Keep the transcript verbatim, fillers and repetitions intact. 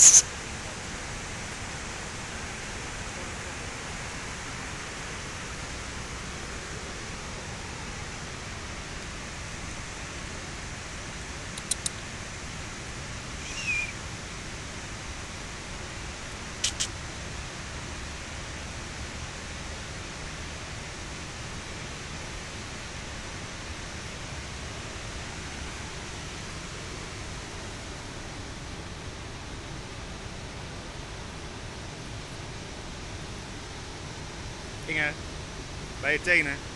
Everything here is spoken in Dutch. Christ. Bij je tenen.